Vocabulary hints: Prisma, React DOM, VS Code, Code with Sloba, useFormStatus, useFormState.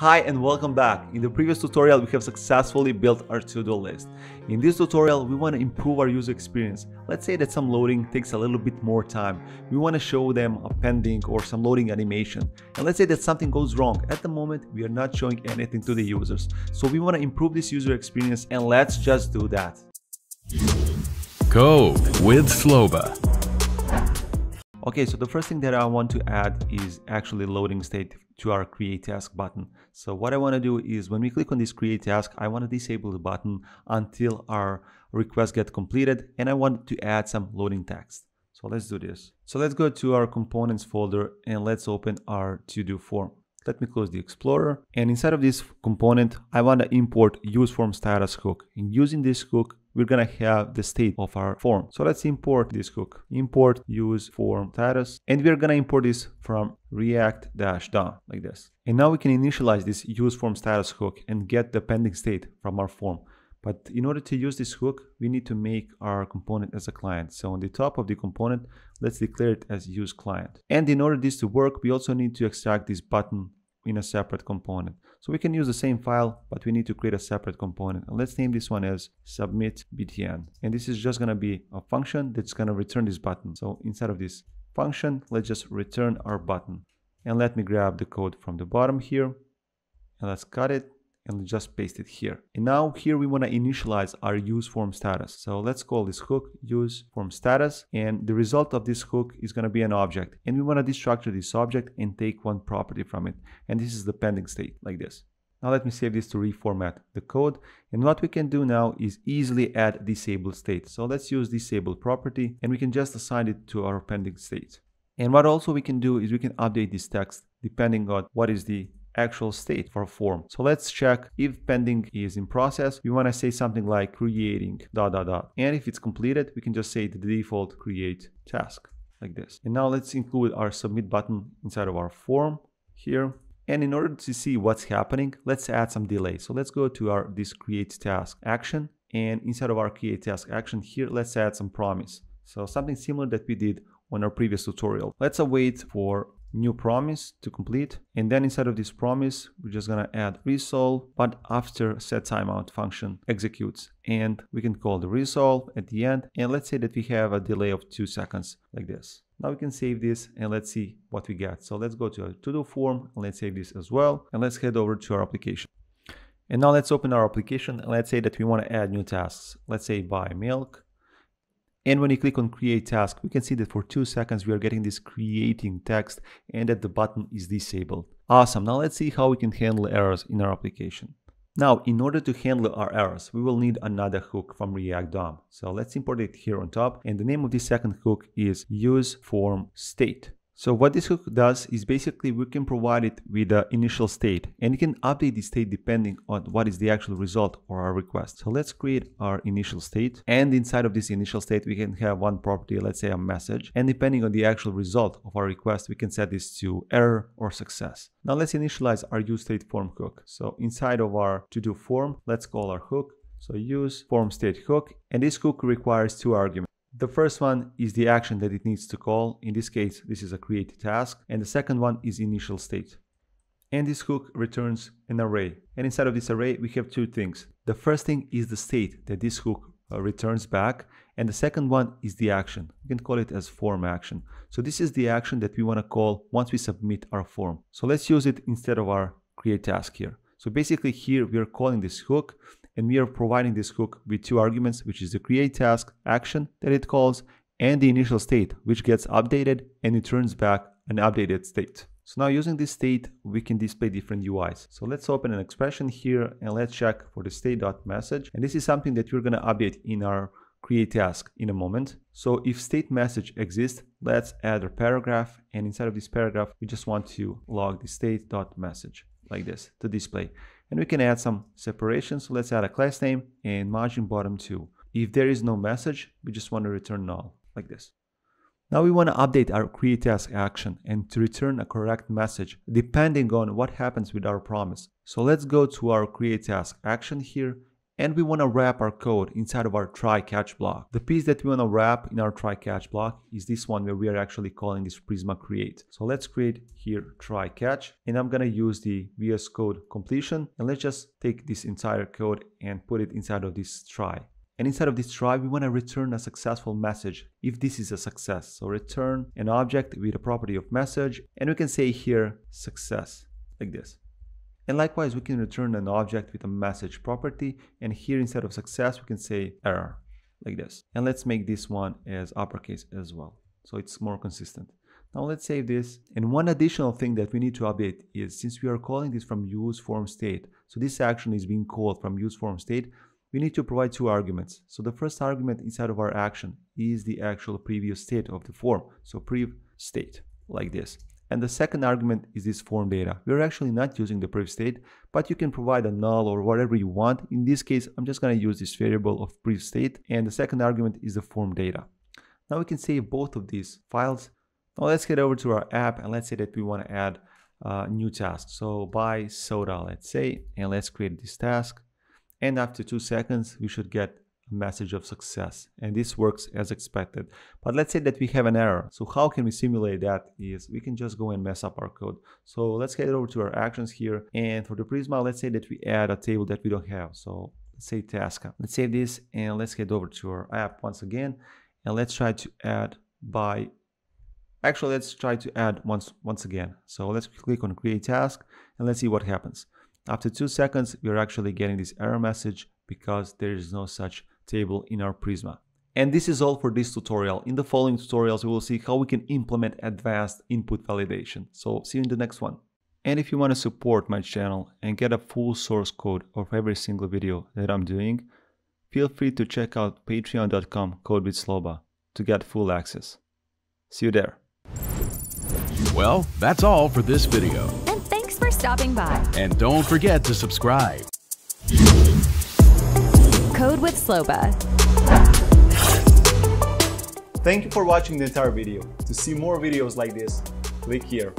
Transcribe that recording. Hi and welcome back. In the previous tutorial, we have successfully built our to-do list. In this tutorial, we want to improve our user experience. Let's say that some loading takes a little bit more time. We want to show them a pending or some loading animation. And let's say that something goes wrong. At the moment, we are not showing anything to the users. So we want to improve this user experience, and let's just do that. Code with Sloba. Okay, so the first thing that I want to add is actually loading state to our create task button. So what I want to do is when we click on this create task, I want to disable the button until our request gets completed, and I want to add some loading text. So let's do this. So let's go to our components folder and let's open our to-do form. Let me close the Explorer, and inside of this component, I want to import useFormStatus hook. And using this hook, we're gonna have the state of our form. So let's import this hook. Import useFormStatus, and we're gonna import this from React-DOM like this. And now we can initialize this useFormStatus hook and get the pending state from our form. But in order to use this hook, we need to make our component as a client. So on the top of the component, let's declare it as useClient. And in order this to work, we also need to extract this button in a separate component. So we can use the same file, but we need to create a separate component. And let's name this one as submitBTN. And this is just going to be a function that's going to return this button. So inside of this function, let's just return our button. And let me grab the code from the bottom here. And let's cut it and just paste it here. And now here we want to initialize our useFormStatus. So let's call this hook useFormStatus, and the result of this hook is going to be an object. And we want to destructure this object and take one property from it. And this is the pending state like this. Now let me save this to reformat the code. And what we can do now is easily add disabled state. So let's use disabled property, and we can just assign it to our pending state. And what also we can do is we can update this text depending on what is the actual state for a form. So let's check if pending is in process. We want to say something like creating ... and if it's completed, we can just say the default create task like this. And now let's include our submit button inside of our form here. And in order to see what's happening, let's add some delay. So let's go to our this create task action, and inside of our create task action here, let's add some promise. So something similar that we did on our previous tutorial. Let's await for new promise to complete, and then inside of this promise we're just gonna add resolve, but after set timeout function executes, and we can call the resolve at the end. And let's say that we have a delay of 2 seconds like this. Now we can save this and let's see what we get. So let's go to our to-do form and let's save this as well, and let's head over to our application. And now let's open our application and let's say that we want to add new tasks. Let's say buy milk. And when you click on create task, we can see that for 2 seconds we are getting this creating text and that the button is disabled. Awesome. Now let's see how we can handle errors in our application. Now, in order to handle our errors, we will need another hook from React DOM. So let's import it here on top. And the name of this second hook is useFormState. So what this hook does is basically we can provide it with the initial state, and it can update the state depending on what is the actual result or our request. So let's create our initial state, and inside of this initial state we can have one property, let's say a message, and depending on the actual result of our request we can set this to error or success. Now let's initialize our useStateForm hook. So inside of our to-do form, let's call our hook. So useFormState hook, and this hook requires 2 arguments. The first one is the action that it needs to call. In this case, this is a create task. And the second one is initial state. And this hook returns an array. And inside of this array, we have 2 things. The first thing is the state that this hook returns back. And the second one is the action. We can call it as form action. So this is the action that we want to call once we submit our form. So let's use it instead of our create task here. So basically here, we are calling this hook, and we are providing this hook with 2 arguments, which is the create task action that it calls and the initial state, which gets updated and returns back an updated state. So now using this state, we can display different UIs. So let's open an expression here and let's check for the state.message. And this is something that we're going to update in our create task in a moment. So if state message exists, let's add a paragraph. And inside of this paragraph, we just want to log the state.message like this to display. And we can add some separation. So let's add a class name and margin bottom 2. If there is no message, we just want to return null like this. Now we want to update our create task action and to return a correct message depending on what happens with our promise. So let's go to our create task action here and we want to wrap our code inside of our try-catch block. The piece that we want to wrap in our try-catch block is this one where we are actually calling this Prisma create. So let's create here try-catch, and I'm going to use the VS Code completion, and let's just take this entire code and put it inside of this try. And inside of this try, we want to return a successful message if this is a success. So return an object with a property of message, and we can say here success, like this. And likewise, we can return an object with a message property, and here instead of success, we can say error, like this. And let's make this one as uppercase as well, so it's more consistent. Now let's save this. And one additional thing that we need to update is, since we are calling this from useFormState, so this action is being called from useFormState, we need to provide two arguments. So the first argument inside of our action is the actual previous state of the form, so prev state, like this. And the second argument is this form data. We're actually not using the prev state, but you can provide a null or whatever you want. In this case, I'm just going to use this variable of prev state, and the second argument is the form data. Now we can save both of these files. Now let's get over to our app, and let's say that we want to add a new task. So buy soda, let's say, and let's create this task. And after 2 seconds, we should get a message of success. And this works as expected. But let's say that we have an error. So how can we simulate that is we can just go and mess up our code. So let's get over to our actions here. And for the Prisma, let's say that we add a table that we don't have. So let's say task. Let's save this, and let's get over to our app once again. And let's try to add by, actually, let's try to add once again. So let's click on create task, and let's see what happens. After 2 seconds, we're actually getting this error message because there is no such table in our Prisma. And this is all for this tutorial. In the following tutorials, we will see how we can implement advanced input validation. So see you in the next one. And if you want to support my channel and get a full source code of every single video that I'm doing, feel free to check out patreon.com/codewithsloba to get full access. See you there. Well, that's all for this video. Stopping by, and don't forget to subscribe. Code with Sloba. Thank you for watching the entire video. To see more videos like this, click here.